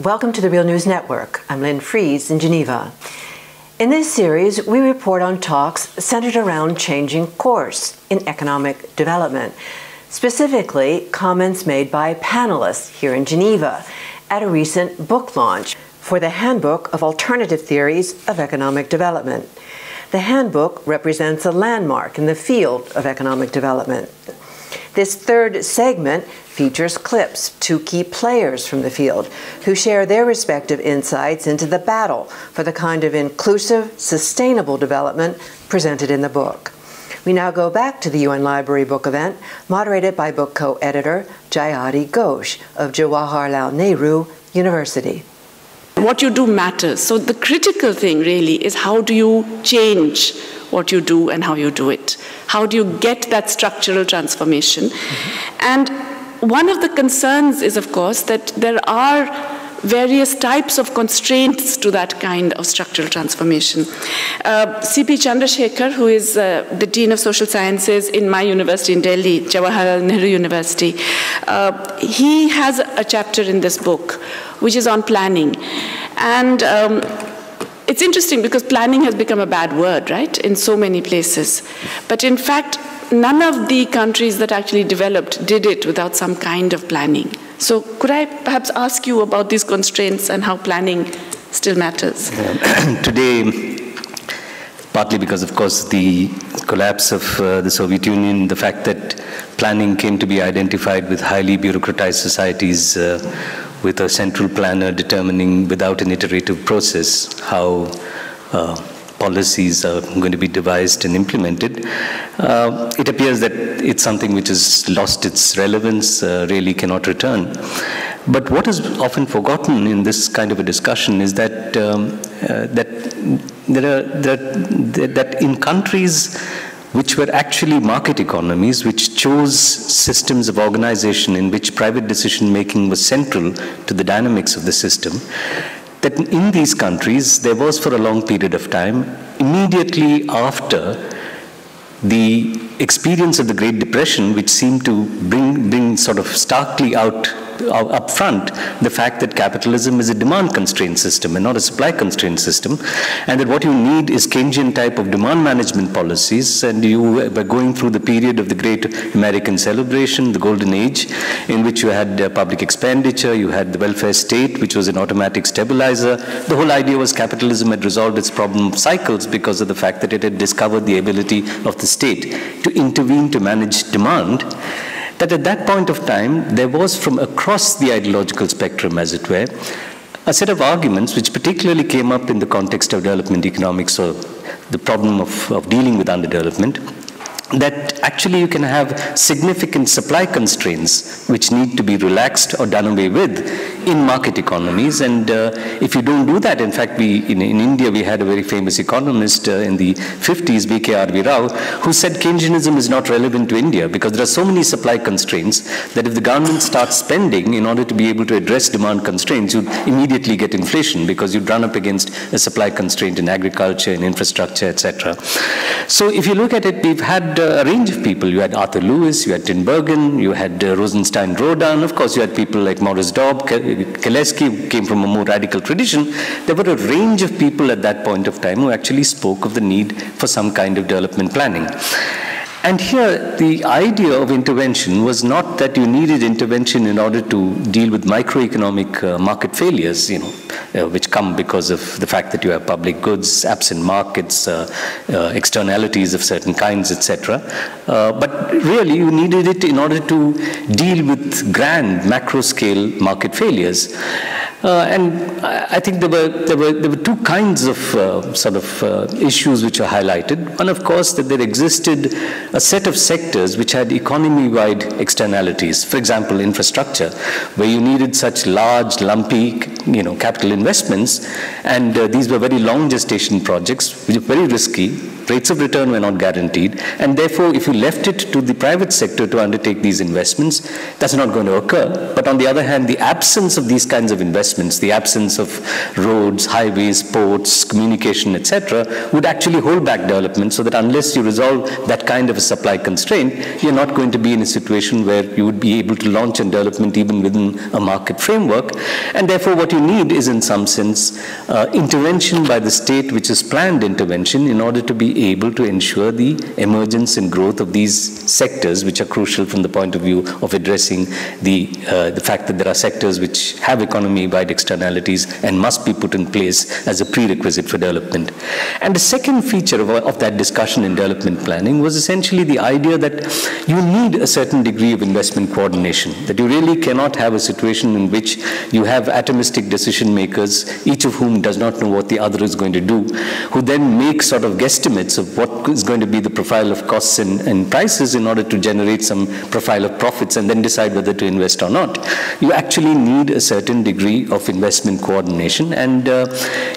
Welcome to the Real News Network. I'm Lynn Fries in Geneva. In this series, we report on talks centered around changing course in economic development, specifically comments made by panelists here in Geneva at a recent book launch for the Handbook of Alternative Theories of Economic Development. The handbook represents a landmark in the field of economic development. This third segment features clips, two key players from the field, who share their respective insights into the battle for the kind of inclusive, sustainable development presented in the book. We now go back to the UN Library book event, moderated by book co-editor Jayati Ghosh of Jawaharlal Nehru University. What you do matters. So the critical thing really is, how do you change what you do and how you do it? How do you get that structural transformation? And one of the concerns is, of course, that there are various types of constraints to that kind of structural transformation. C.P. Chandrasekhar, who is the Dean of Social Sciences in my university in Delhi, Jawaharlal Nehru University, he has a chapter in this book which is on planning. And it's interesting because planning has become a bad word, right, in so many places. But in fact, none of the countries that actually developed did it without some kind of planning. So could I perhaps ask you about these constraints and how planning still matters? Today, partly because, of course, the collapse of the Soviet Union, the fact that planning came to be identified with highly bureaucratized societies with a central planner determining, without an iterative process, how policies are going to be devised and implemented. It appears that it's something which has lost its relevance, really cannot return. But what is often forgotten in this kind of a discussion is that that in countries which were actually market economies, which chose systems of organization in which private decision-making was central to the dynamics of the system, that in these countries, there was for a long period of time, immediately after the experience of the Great Depression, which seemed to bring sort of starkly out up front the fact that capitalism is a demand-constrained system and not a supply-constrained system, and that what you need is Keynesian type of demand management policies, and you were going through the period of the Great American Celebration, the Golden Age, in which you had public expenditure, you had the welfare state, which was an automatic stabilizer. The whole idea was capitalism had resolved its problem of cycles because of the fact that it had discovered the ability of the state to intervene to manage demand, that at that point of time, there was from across the ideological spectrum, as it were, a set of arguments which particularly came up in the context of development economics, or the problem of dealing with underdevelopment, that actually you can have significant supply constraints which need to be relaxed or done away with in market economies. And if you don't do that, in fact, in India, we had a very famous economist in the 50s, V.K.R.V. Rao, who said Keynesianism is not relevant to India because there are so many supply constraints that if the government starts spending in order to be able to address demand constraints, you'd immediately get inflation because you'd run up against a supply constraint in agriculture, in infrastructure, etc. So if you look at it, we've had a range of people. You had Arthur Lewis, you had Tinbergen, you had Rosenstein-Rodan. Of course, you had people like Maurice Dobb, Kalecki, who came from a more radical tradition. There were a range of people at that point of time who actually spoke of the need for some kind of development planning. And here, the idea of intervention was not that you needed intervention in order to deal with microeconomic market failures, which come because of the fact that you have public goods, absent markets, externalities of certain kinds, etc. But really, you needed it in order to deal with grand macro-scale market failures. And I think there were two kinds of issues which are highlighted. One, of course, that there existed a set of sectors which had economy-wide externalities. For example, infrastructure, where you needed such large, lumpy, capital investments, and these were very long gestation projects, which were very risky, rates of return were not guaranteed, and therefore if you left it to the private sector to undertake these investments, that's not going to occur. But on the other hand, the absence of these kinds of investments, the absence of roads, highways, ports, communication, etc., would actually hold back development, so that unless you resolve that kind of a supply constraint, you're not going to be in a situation where you would be able to launch in development even within a market framework. And therefore what you need is, in some sense, intervention by the state, which is planned intervention, in order to be able to ensure the emergence and growth of these sectors, which are crucial from the point of view of addressing the fact that there are sectors which have economy-wide externalities and must be put in place as a prerequisite for development. And the second feature of that discussion in development planning was essentially the idea that you need a certain degree of investment coordination, that you really cannot have a situation in which you have atomistic decision makers, each of whom does not know what the other is going to do, who then make sort of guesstimates of what is going to be the profile of costs and prices in order to generate some profile of profits and then decide whether to invest or not. You actually need a certain degree of investment coordination, and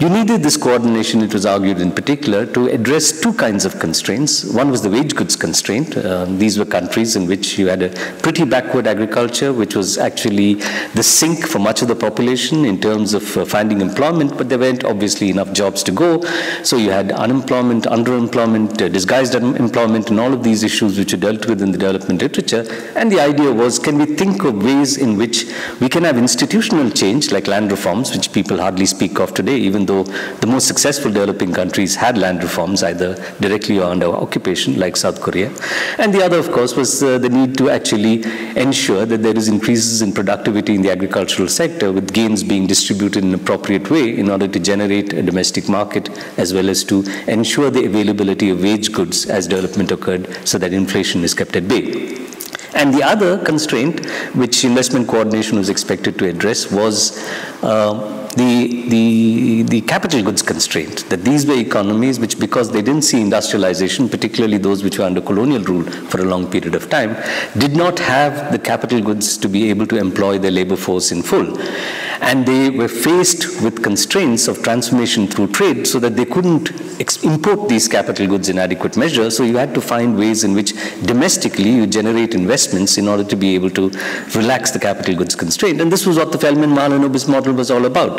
you needed this coordination, it was argued in particular, to address two kinds of constraints. One was the wage goods constraint. These were countries in which you had a pretty backward agriculture, which was actually the sink for much of the population in terms of finding employment, but there weren't obviously enough jobs to go. So you had unemployment, underemployment, disguised unemployment, and all of these issues which are dealt with in the development literature. And the idea was, can we think of ways in which we can have institutional change, like land reforms, which people hardly speak of today, even though the most successful developing countries had land reforms, either directly or under occupation, like South Korea. And the other, of course, was the need to actually ensure that there is increases in productivity in the agricultural sector, with gains being distributed in an appropriate way in order to generate a domestic market, as well as to ensure the availability of wage goods as development occurred, so that inflation is kept at bay. And the other constraint which investment coordination was expected to address was the capital goods constraint, that these were economies which, because they didn't see industrialization, particularly those which were under colonial rule for a long period of time, did not have the capital goods to be able to employ their labor force in full. And they were faced with constraints of transformation through trade, so that they couldn't import these capital goods in adequate measure. So you had to find ways in which domestically you generate investments in order to be able to relax the capital goods constraint. And this was what the Feldman-Mahalanobis model was all about.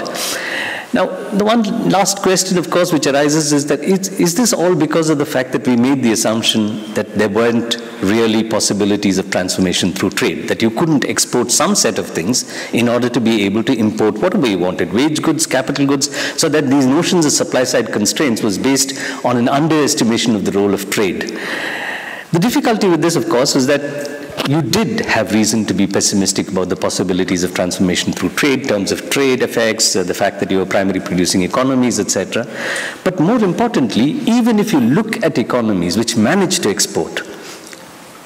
Now, the one last question, of course, which arises is that, is this all because of the fact that we made the assumption that there weren't really possibilities of transformation through trade, that you couldn't export some set of things in order to be able to import whatever you wanted, wage goods, capital goods, so that these notions of supply-side constraints was based on an underestimation of the role of trade. The difficulty with this, of course, is that you did have reason to be pessimistic about the possibilities of transformation through trade, in terms of trade effects, the fact that you were primary producing economies, etc. But more importantly, even if you look at economies which manage to export,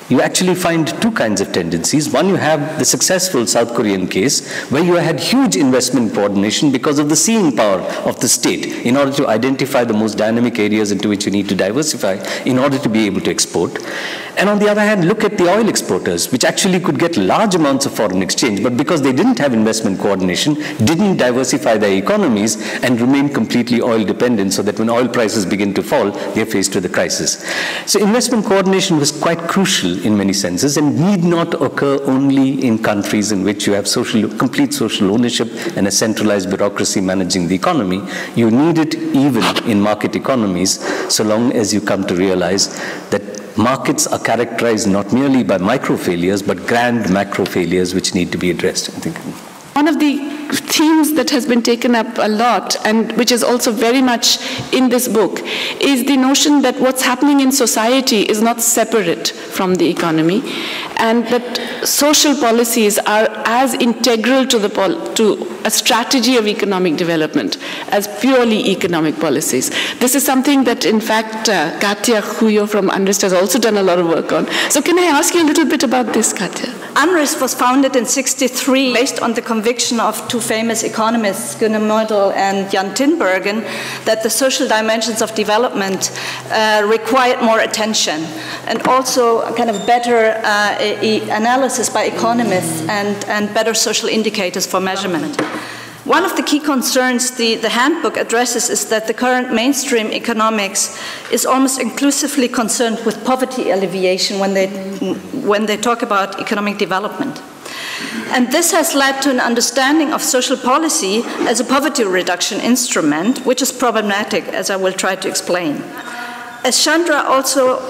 you actually find two kinds of tendencies. One, you have the successful South Korean case, where you had huge investment coordination because of the seeing power of the state in order to identify the most dynamic areas into which you need to diversify in order to be able to export. And on the other hand, look at the oil exporters, which actually could get large amounts of foreign exchange, but because they didn't have investment coordination, didn't diversify their economies, and remain completely oil dependent, so that when oil prices begin to fall, they're faced with a crisis. So investment coordination was quite crucial in many senses, and need not occur only in countries in which you have complete social ownership and a centralized bureaucracy managing the economy. You need it even in market economies, so long as you come to realize that markets are characterized not merely by micro failures, but grand macro failures which need to be addressed, I think. One of the themes that has been taken up a lot, and which is also very much in this book, is the notion that what's happening in society is not separate from the economy, and that social policies are as integral to a strategy of economic development as purely economic policies. This is something that, in fact, Katja Hujo from UNRISD has also done a lot of work on. So can I ask you a little bit about this, Katja? UNRISD was founded in '63 based on the conviction of two famous economists, Gunnar Myrdal and Jan Tinbergen, that the social dimensions of development required more attention, and also a kind of better analysis by economists and better social indicators for measurement. One of the key concerns the handbook addresses is that the current mainstream economics is almost inclusively concerned with poverty alleviation when they talk about economic development. And this has led to an understanding of social policy as a poverty reduction instrument, which is problematic, as I will try to explain. As Chandra also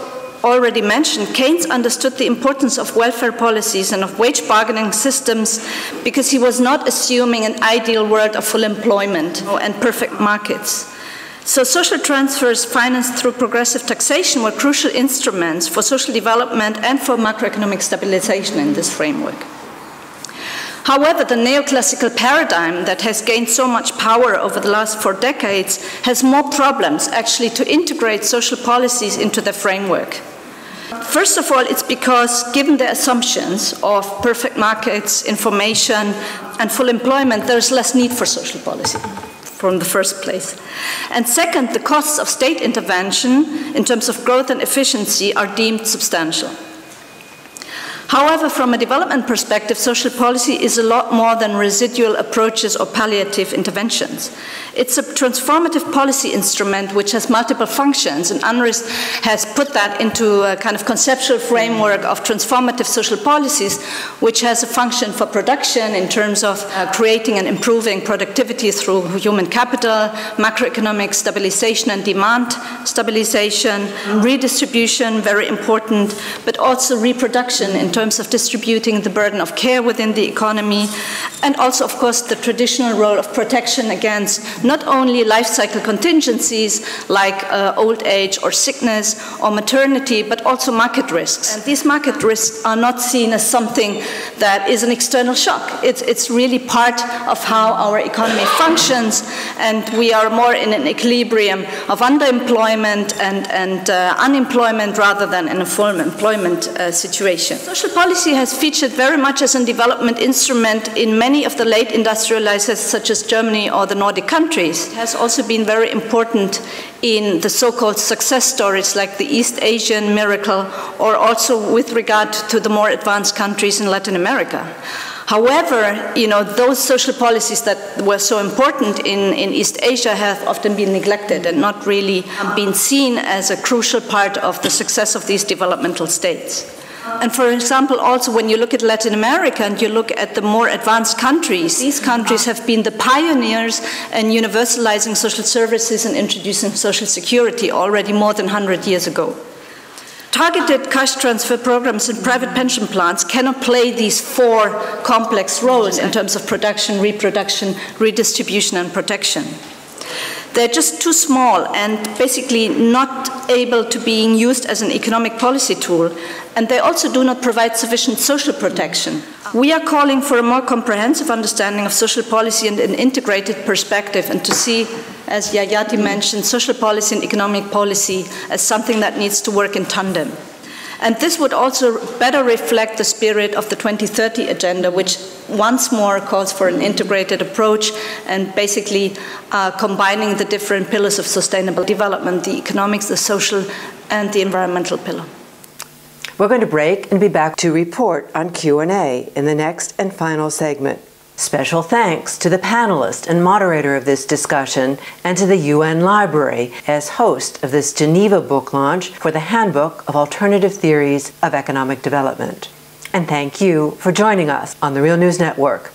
already mentioned, Keynes understood the importance of welfare policies and of wage bargaining systems because he was not assuming an ideal world of full employment and perfect markets. So social transfers financed through progressive taxation were crucial instruments for social development and for macroeconomic stabilization in this framework. However, the neoclassical paradigm that has gained so much power over the last 4 decades has more problems actually to integrate social policies into the framework. First of all, it's because given the assumptions of perfect markets, information, and full employment, there's less need for social policy from the first place. And second, the costs of state intervention in terms of growth and efficiency are deemed substantial. However, from a development perspective, social policy is a lot more than residual approaches or palliative interventions. It's a transformative policy instrument which has multiple functions, and UNRISD has put that into a kind of conceptual framework of transformative social policies, which has a function for production in terms of creating and improving productivity through human capital, macroeconomic stabilization and demand stabilization, redistribution, very important, but also reproduction in terms of distributing the burden of care within the economy, and also, of course, the traditional role of protection against not only life cycle contingencies like old age or sickness or maternity, but also market risks. And these market risks are not seen as something that is an external shock. It's really part of how our economy functions, and we are more in an equilibrium of underemployment and unemployment rather than in a full employment situation. Social policy has featured very much as a development instrument in many of the late industrializers such as Germany or the Nordic countries. It has also been very important in the so-called success stories like the East Asian miracle, or also with regard to the more advanced countries in Latin America. However, you know, those social policies that were so important in East Asia have often been neglected and not really been seen as a crucial part of the success of these developmental states. And for example, also when you look at Latin America and you look at the more advanced countries, these countries have been the pioneers in universalizing social services and introducing social security already more than 100 years ago. Targeted cash transfer programs and private pension plans cannot play these 4 complex roles in terms of production, reproduction, redistribution, and protection. They're just too small and basically not able to being used as an economic policy tool, and they also do not provide sufficient social protection. We are calling for a more comprehensive understanding of social policy and an integrated perspective, and to see, as Jayati mentioned, social policy and economic policy as something that needs to work in tandem. And this would also better reflect the spirit of the 2030 agenda, which once more calls for an integrated approach and basically combining the different pillars of sustainable development, the economics, the social, and the environmental pillar. We're going to break and be back to report on Q&A in the next and final segment. Special thanks to the panelist and moderator of this discussion and to the UN Library as host of this Geneva book launch for the Handbook of Alternative Theories of Economic Development. And thank you for joining us on the Real News Network.